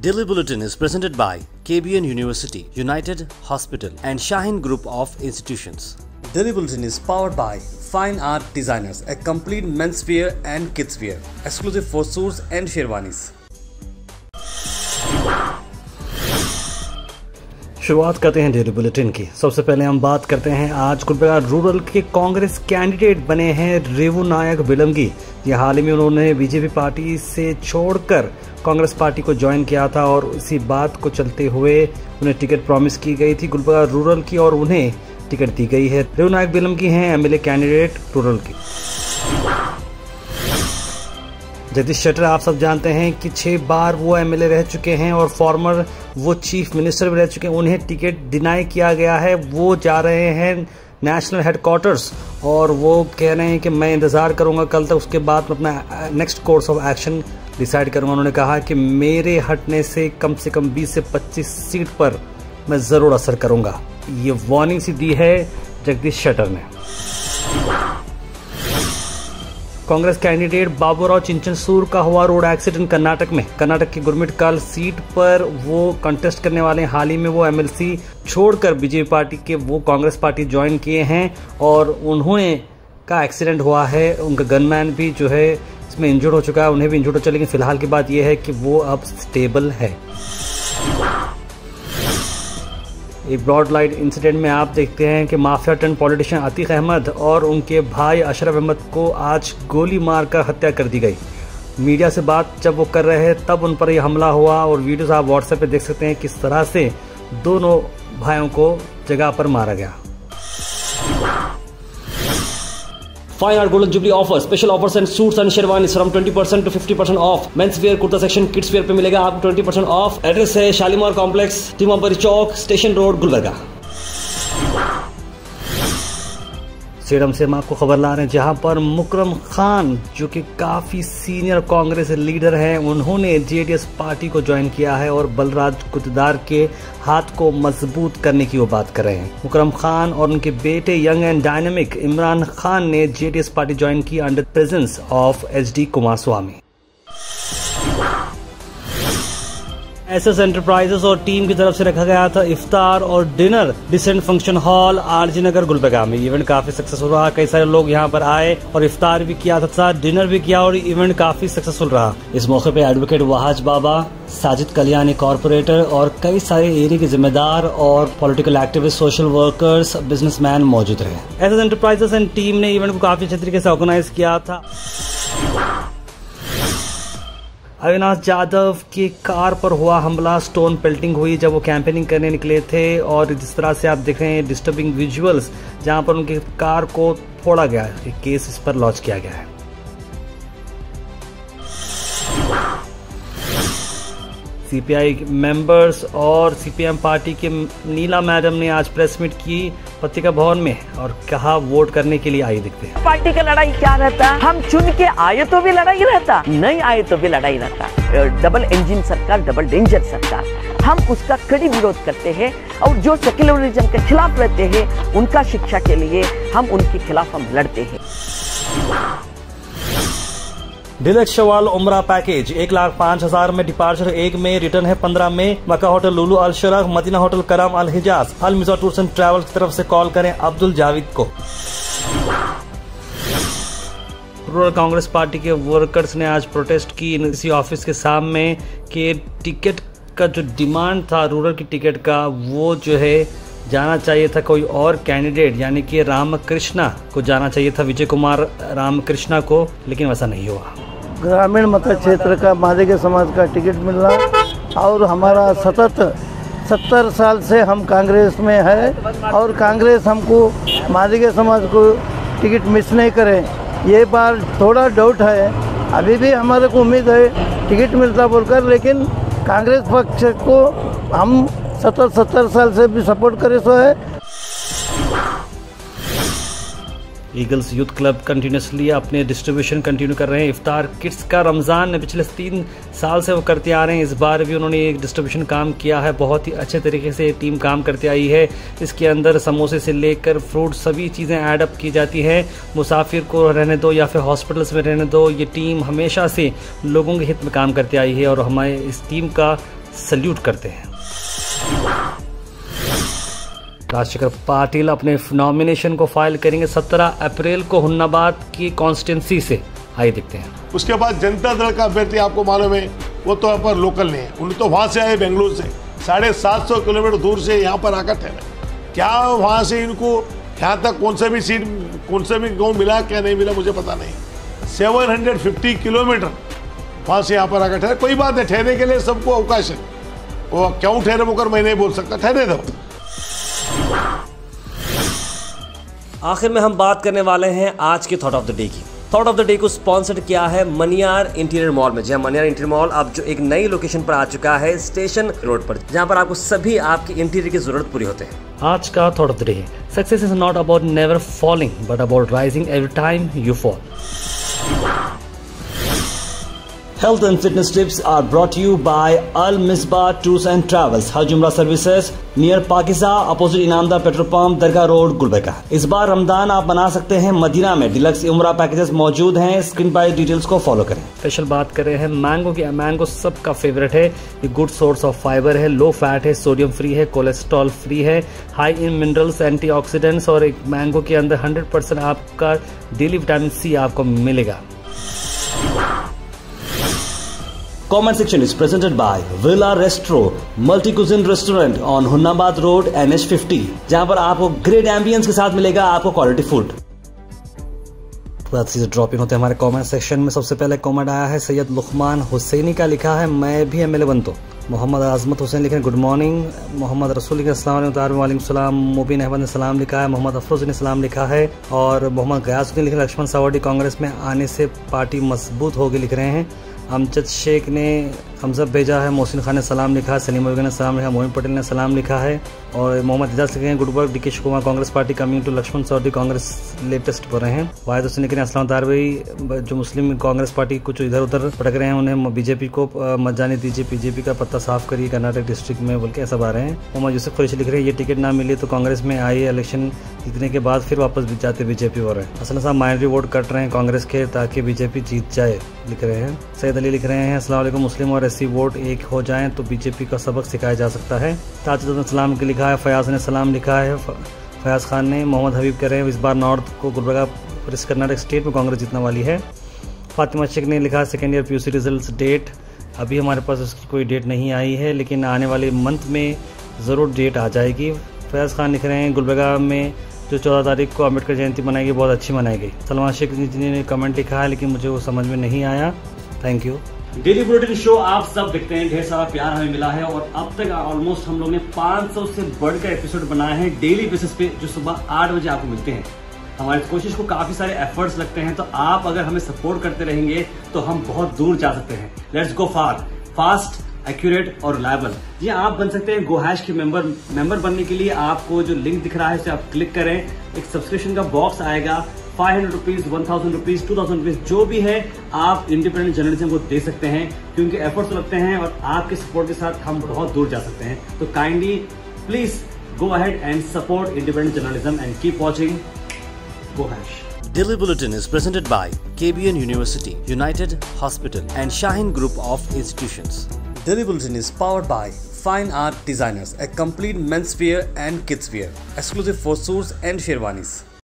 Delhi Bulletin is presented by KBN University, United Hospital and Shaheen Group of Institutions. Delhi Bulletin is powered by Fine Art Designers, a complete menswear and kidswear, exclusive for suits and sherwanis. शुरुआत करते हैं daily bulletin की। सबसे पहले हम बात करते हैं आज गुलबर्गा रूरल के कांग्रेस कैंडिडेट बने हैं रेवू नायक बिलमगी। ये हाल ही में उन्होंने बीजेपी पार्टी से छोड़कर कांग्रेस पार्टी को ज्वाइन किया था और इसी बात को चलते हुए उन्हें टिकट प्रॉमिस की गई थी गुलबर्गा रूरल की और उन्हें टिकट दी गई है। रेवू नायक बिलमगी हैं MLA कैंडिडेट रूरल की। जगदीश शेटर आप सब जानते हैं कि 6 बार वो MLA रह चुके हैं और फॉर्मर वो चीफ मिनिस्टर भी रह चुके हैं। उन्हें टिकट डिनाई किया गया है। वो जा रहे हैं नेशनल हेडक्वार्टर्स और वो कह रहे हैं कि मैं इंतज़ार करूंगा कल तक, उसके बाद अपना next course of action decide करूंगा। उन्होंने कहा कि मेरे हटने से कम 20 से 25 सीट पर मैं ज़रूर असर करूँगा। ये वार्निंग सी दी है जगदीश शेटर ने। कांग्रेस कैंडिडेट बाबुरा चिंचनसूर का हुआ रोड एक्सीडेंट कर्नाटक में। कर्नाटक की गुरमिटकाल सीट पर वो कंटेस्ट करने वाले हैं। हाल ही में वो MLC छोड़कर बीजेपी पार्टी के वो कांग्रेस पार्टी ज्वाइन किए हैं और उन्होंने का एक्सीडेंट हुआ है। उनका गनमैन भी जो है इसमें इंजर्ड हो चुका है, उन्हें भी इंजर्ड हो चुका, लेकिन फिलहाल की बात यह है कि वो अब स्टेबल है। एक ब्रॉड लाइट इंसिडेंट में आप देखते हैं कि mafia turn politician Atiq Ahmed और उनके भाई अशरफ अहमद को आज गोली मारकर हत्या कर दी गई। मीडिया से बात जब वो कर रहे हैं तब उन पर यह हमला हुआ और वीडियोस आप व्हाट्सएप पे देख सकते हैं किस तरह से दोनों भाइयों को जगह पर मारा गया। Fine art golden jubilee offer, special offers and suits and sherwanis from 20% to 50% off. Mains wear kurta section, kids wear पे मिलेगा आपको 20% ऑफ। एड्रेस है शालीमार कॉम्प्लेक्स, तिमाबरी चौक, स्टेशन रोड, गुलबर्गा। स्टेडियम से हम आपको खबर ला रहे हैं जहां पर मुकरम खान जो कि काफी सीनियर कांग्रेस लीडर हैं, उन्होंने JDS पार्टी को ज्वाइन किया है और बलराज गुद्दार के हाथ को मजबूत करने की वो बात कर रहे हैं। मुकरम खान और उनके बेटे young and dynamic Imran Khan ने JDS पार्टी ज्वाइन की under presence of HD Kumaraswamy. SS enterprises और टीम की तरफ से रखा गया था इफ्तार और dinner decent function hall RG Nagar Gulbarga में। इवेंट काफी सक्सेसफुल रहा, कई सारे लोग यहां पर आए और इफ्तार भी किया था, डिनर भी किया और इवेंट काफी सक्सेसफुल रहा। इस मौके पे एडवोकेट वहाज बाबा साजिद कल्याणी कॉर्पोरेटर और कई सारे एरिया के जिम्मेदार और political activist, social workers, businessman मौजूद रहे। SS एंटरप्राइजेस एंड टीम ने इवेंट को काफी अच्छे तरीके से ऑर्गेनाइज किया था। अविनाश जाधव की कार पर हुआ हमला, स्टोन पेल्टिंग हुई जब वो कैंपेनिंग करने निकले थे और जिस तरह से आप देख रहे हैं डिस्टर्बिंग विजुअल्स जहां पर उनकी कार को फोड़ा गया है। केस इस पर लॉन्च किया गया है। CPI मेंबर्स और CPM पार्टी के नीला मैडम ने आज प्रेस मीट की पत्रिका भवन में और कहा वोट करने के लिए आइए। दिखते हैं पार्टी का लड़ाई क्या रहता, हम चुन के आए तो भी लड़ाई रहता, नहीं आए तो भी लड़ाई रहता। डबल इंजन सरकार, डबल डेंजर सरकार, हम उसका कड़ी विरोध करते हैं और जो सेक्युलरिज्म के खिलाफ रहते हैं उनका शिक्षा के लिए हम उनके खिलाफ हम लड़ते हैं। डिलक्स शवाल उमरा पैकेज 1,05,000 में डिपार्चर 1 में, रिटर्न है 15 में। मक्का होटल लुलू अल शरख, मदीना होटल करम अल हिजाज, अल मिजा टूर्स एंड ट्रैवल की तरफ से कॉल करें अब्दुल जाविद को। रूरल कांग्रेस पार्टी के वर्कर्स ने आज प्रोटेस्ट की इसी ऑफिस के सामने के टिकट का जो डिमांड था रूरल की टिकट का वो जो है जाना चाहिए था कोई और कैंडिडेट, यानी कि रामकृष्णा को जाना चाहिए था, विजय कुमार रामकृष्णा को, लेकिन वैसा नहीं हुआ। ग्रामीण मत क्षेत्र का मादिग समाज का टिकट मिल रहा और हमारा सतत 70 साल से हम कांग्रेस में है और कांग्रेस हमको मादिग समाज को टिकट मिस नहीं करे। ये बार थोड़ा डाउट है, अभी भी हमारे को उम्मीद है टिकट मिलता बोलकर, लेकिन कांग्रेस पक्ष को हम 70 साल से भी सपोर्ट करे सो है। ईगल्स यूथ क्लब कंटिन्यूसली अपने डिस्ट्रीब्यूशन कंटिन्यू कर रहे हैं इफ्तार किट्स का। रमज़ान ने पिछले 3 साल से वो करते आ रहे हैं, इस बार भी उन्होंने एक डिस्ट्रीब्यूशन काम किया है। बहुत ही अच्छे तरीके से टीम काम करती आई है। इसके अंदर समोसे से लेकर फ्रूट सभी चीज़ें ऐड अप की जाती हैं। मुसाफिर को रहने दो या फिर हॉस्पिटल्स में रहने दो, ये टीम हमेशा से लोगों के हित में काम करती आई है और हमारे इस टीम का सल्यूट करते हैं। राजशेखर पाटिल अपने नॉमिनेशन को फाइल करेंगे 17 अप्रैल को हुन्नाबाद की कॉन्स्टिट्यूंसी से। आइए देखते हैं। उसके बाद जनता दल का अभ्यर्थी आपको मालूम है, वो तो यहाँ पर लोकल नहीं है, उन्हें तो वहाँ से आए बेंगलुरु से 750 किलोमीटर दूर से यहाँ पर आकर ठहरे। क्या वहाँ से इनको यहाँ तक कौन सा भी सीट कौन सा भी गाँव मिला क्या नहीं मिला मुझे पता नहीं। 750 किलोमीटर वहाँ से यहाँ पर आकर ठहरे। कोई बात है, ठहरने के लिए सबको अवकाश है, वो क्यों ठहरे होकर मैं नहीं बोल सकता, ठहरे दो। आखिर में हम बात करने वाले हैं आज के थॉट ऑफ द डे की। थॉट ऑफ द डे को स्पॉन्सर्ड किया है मनियार इंटीरियर मॉल में। जी हाँ, मनियार इंटीरियर मॉल अब जो एक नई लोकेशन पर आ चुका है स्टेशन रोड पर, जहां पर आपको सभी आपकी इंटीरियर की जरूरत पूरी होते हैं। आज का thought of the day, success is not about never falling but about rising every time you fall. Health and fitness tips are brought you by Al Misba tours and travels, हज उमरा सर्विसेज, नियर पाकिस्ता, अपोजिट इनामदार पेट्रोल पंप, दरगाह road, Gulbarga. इस बार रमजान आप मना सकते हैं Medina में, डिलक्स उमरा पैकेजेस मौजूद हैं, स्क्रीन पर डिटेल्स को फॉलो करें। स्पेशल बात कर रहे हैं मैंगो की। मैंगो सबका फेवरेट है, ये गुड सोर्स ऑफ फाइबर है, लो फैट है, सोडियम फ्री है, कोलेस्ट्रॉल फ्री है, हाई इन मिनरल्स, एंटीऑक्सीडेंट्स और एक मैंगो के अंदर 100% आपका डेली विटामिन सी आपको मिलेगा। Comment section is presented by Villa Restro, multi-cuisine restaurant on Hunnabad Road NH50, जहाँ पर आपको ग्रेट एम्बियंस के साथ मिलेगा आपको क्वालिटी फूड। ड्रॉप इन होते हैं हमारे कमेंट सेक्शन में। सबसे पहले कमेंट आया है सैयद लुकमान हुसैनी का, लिखा है मैं भी एमएलए बनता। मोहम्मद आजमत हुसैन लिखे गुड मॉर्निंग। मोहम्मद रसूल लिखे अस्सलाम वालेकुम। मोबीन अहमद ने सलाम लिखा है। मोहम्मद अफरोज ने सलाम लिखा है। और मोहम्मद गयासुद्दीन लिखे लक्ष्मण सावड़ी कांग्रेस में आने से पार्टी मजबूत होगी, लिख रहे हैं। हमचद शेख ने हमजब भेजा है। मोहसिन खान ने सलाम लिखा है। सनी मर्गे ने सलाम लिखा। मोहन पटेल ने सलाम लिखा है। और मोहम्मद लिखे good work D K Kumar Congress party coming to Laxman Savadi Congress latest पर रहे हैं। वहाज बाबा साजिद जो मुस्लिम कांग्रेस पार्टी कुछ इधर उधर भटक रहे हैं, उन्हें बीजेपी को मत जाने दीजिए, बीजेपी का पत्ता साफ करिए कर्नाटक डिस्ट्रिक्ट में, बोल के ऐसा आ रहे हैं। मोहम्मद यूसुफ फैशी लिख रहे हैं ये टिकट ना मिली तो कांग्रेस में आई, इलेक्शन जीतने के बाद फिर वापस जाते बीजेपी हो रहे हैं। असल साहब माइनॉरिटी वोट कट रहे हैं कांग्रेस के ताकि बीजेपी जीत जाए, लिख रहे हैं। सैयद अली लिख रहे हैं अस्सलाम वालेकुम, मुस्लिम और एससी वोट एक हो जाएं तो बीजेपी का सबक सिखाया जा सकता है। ताजद ने सलाम के लिखा है। फयाज ने सलाम लिखा है। फयाज खान ने मोहम्मद हबीब कर रहे हैं इस बार नॉर्थ को गुलबर्गा प्रेस कर्नाटक स्टेट में कांग्रेस जीतने वाली है। फातिमा शेख ने लिखा second year PUC results date, अभी हमारे पास उसकी कोई डेट नहीं आई है लेकिन आने वाले मंथ में ज़रूर डेट आ जाएगी। फयाज खान लिख रहे हैं गुलबर्गा में जो 14 तारीख को अम्बेडकर जयंती मनाई गई बहुत अच्छी मनाई गई। सलमान शेख जी ने कमेंट लिखा है लेकिन मुझे वो समझ में नहीं आया, thank you. Daily bulletin show आप सब देखते हैं, ढेर सारा प्यार हमें मिला है और अब तक ऑलमोस्ट हम लोग ने 500 से बढ़कर एपिसोड बनाए हैं डेली बेसिस पे जो सुबह 8 बजे आपको मिलते हैं। हमारी कोशिश को काफी सारे एफर्ट्स लगते हैं, तो आप अगर हमें सपोर्ट करते रहेंगे तो हम बहुत दूर जा सकते हैं। Let's go far, fast, accurate और रिलायबल। ये आप बन सकते हैं गोहैश के मेंबर बनने के लिए आपको जो लिंक दिख रहा है उसे आप क्लिक करें। एक सब्सक्रिप्शन का बॉक्स आएगा, 500 रुपीज, 1000 रुपीज, 2000 रुपीज जो भी है आप इंडिपेंडेंट जर्नलिज्म को दे सकते हैं क्योंकि एफर्ट्स लगते हैं और आपके सपोर्ट के साथ हम बहुत दूर जा सकते हैं। तो kindly please go ahead and support independent journalism and keep watching गोहैश। Daily Bulletin is presented by KBN University, United Hospital and Shaheen Group of Institutions. Daily Bulletin is powered by Fine Art Designers, a complete menswear and kidswear, exclusive for suits and sherwanis.